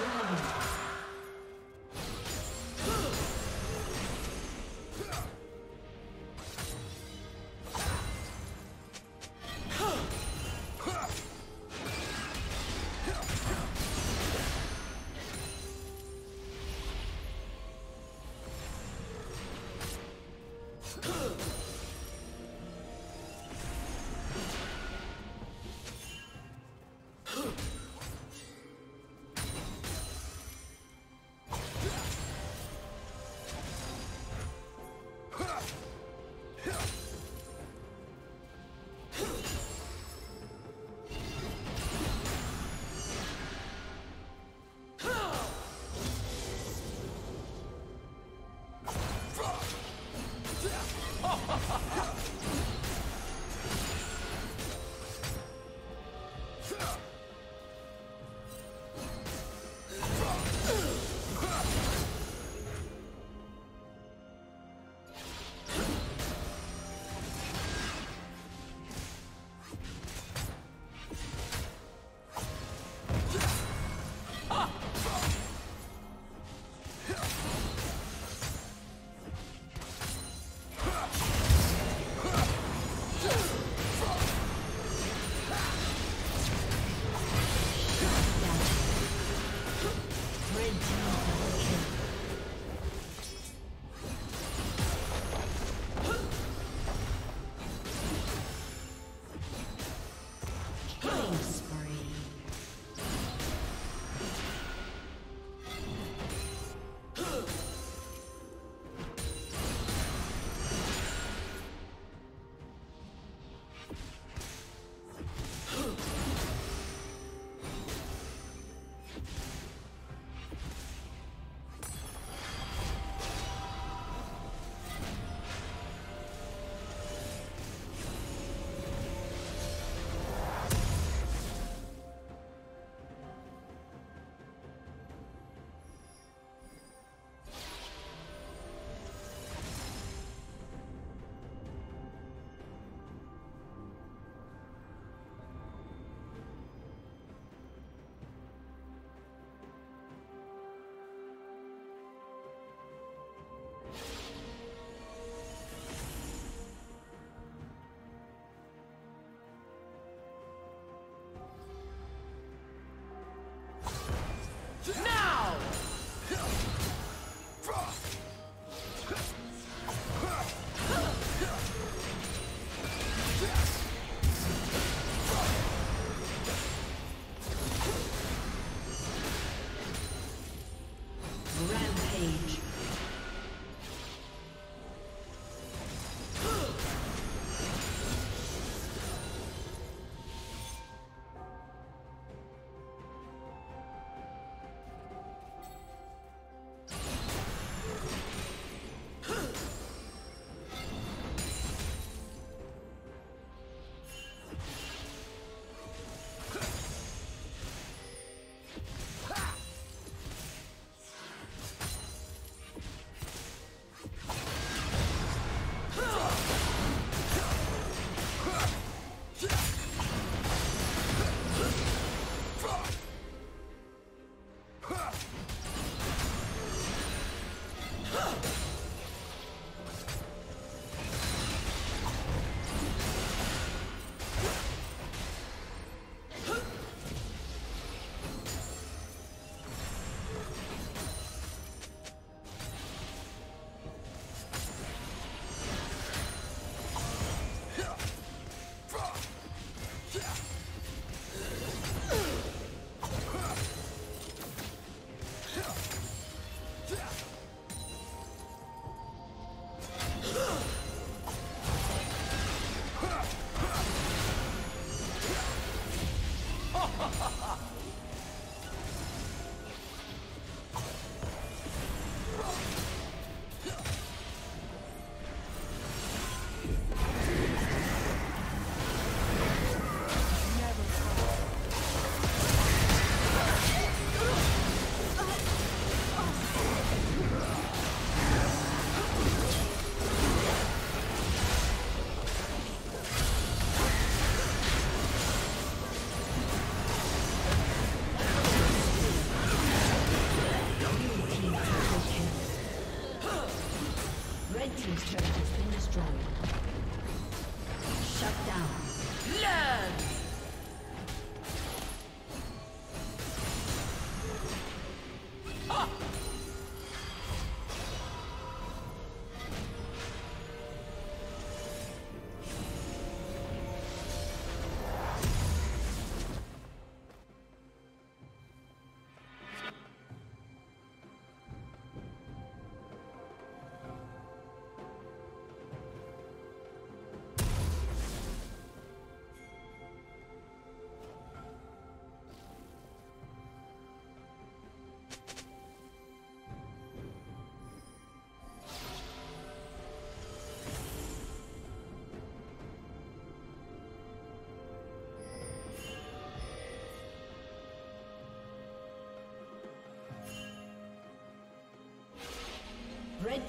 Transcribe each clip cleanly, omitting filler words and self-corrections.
dragon. Red team's turret has been destroyed. Shut down. Learn! Red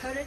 Turret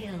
kill.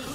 Team's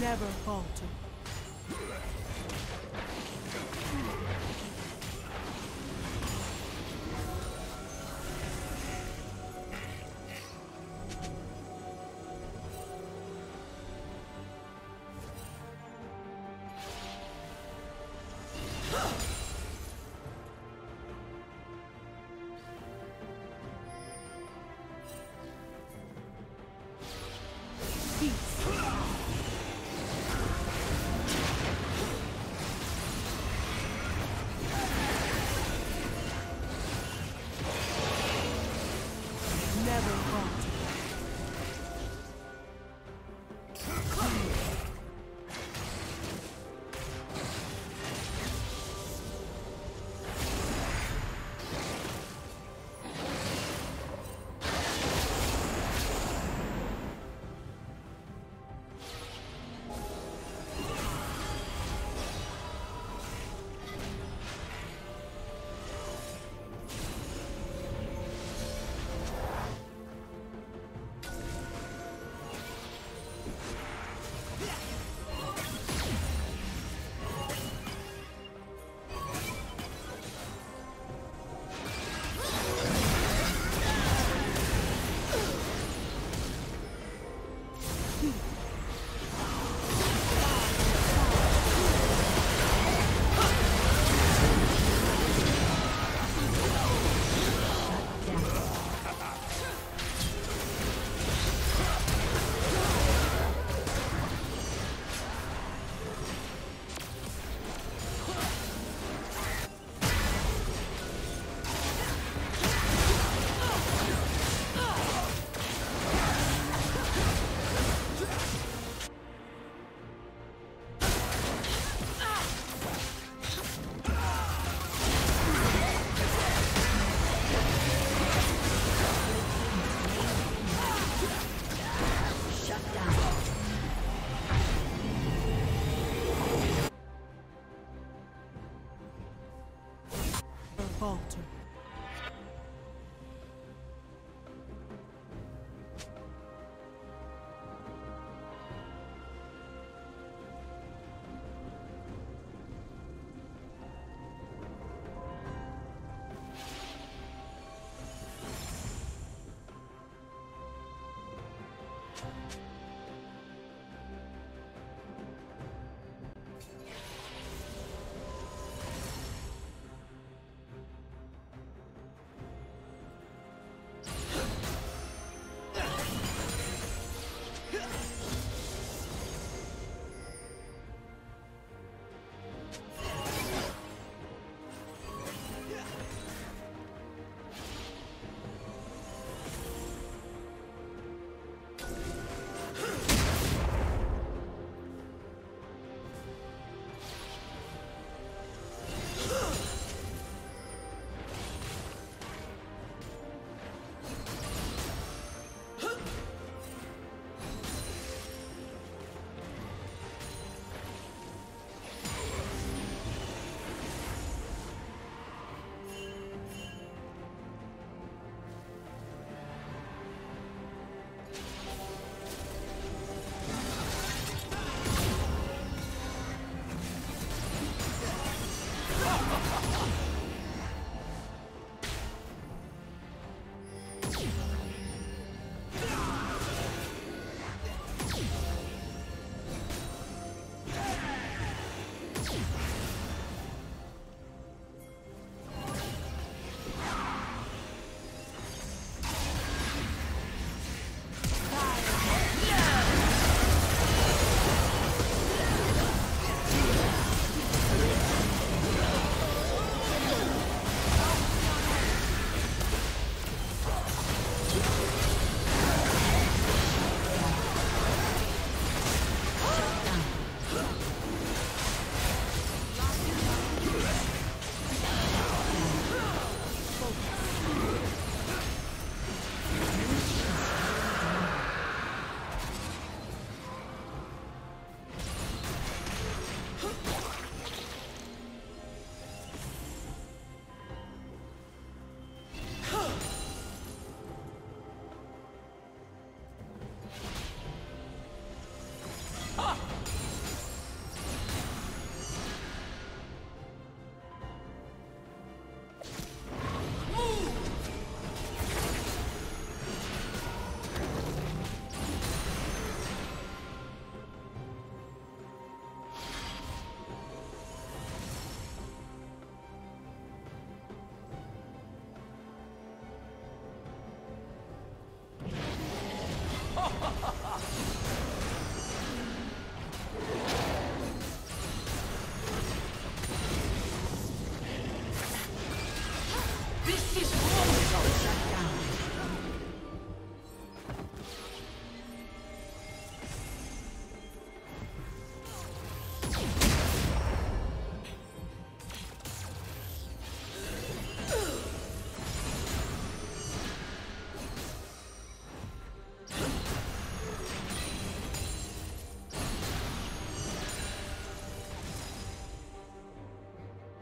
Never falter.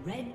Red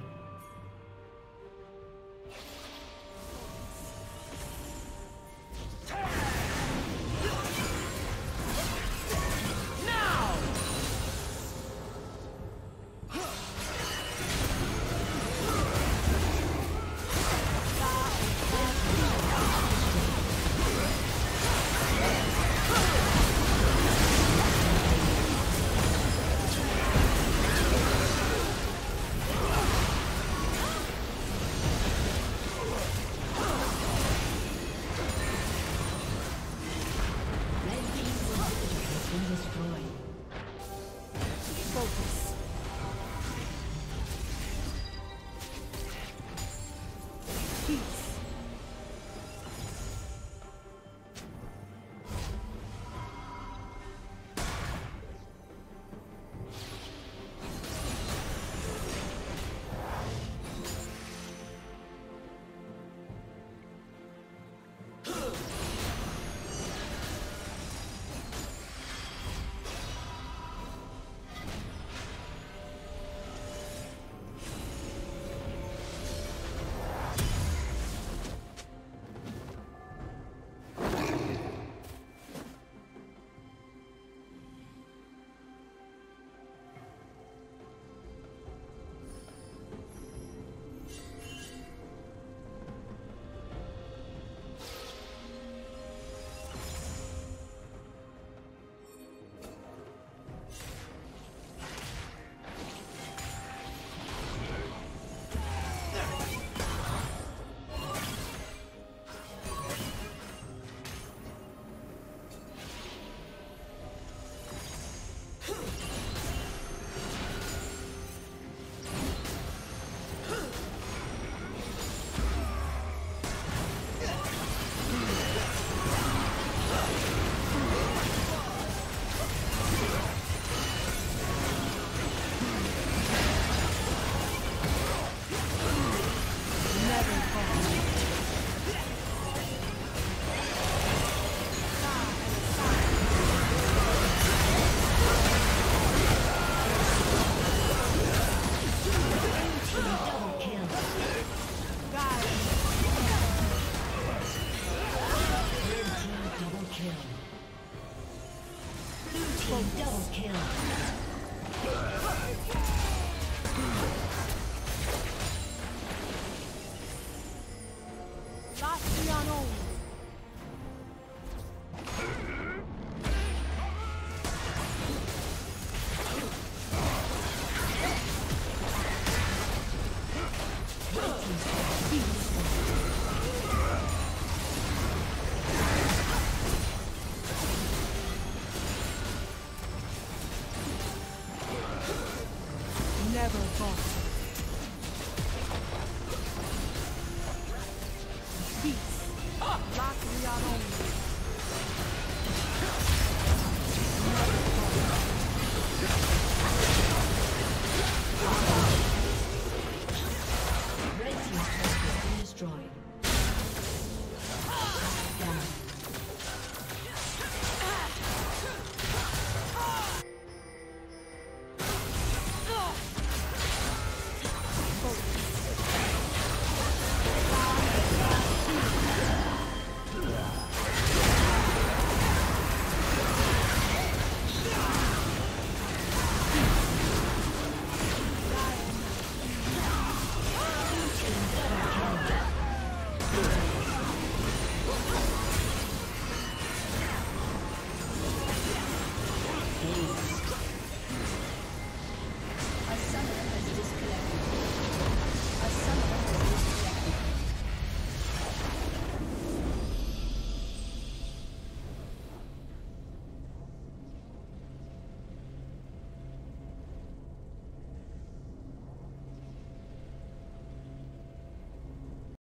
Last beyond all.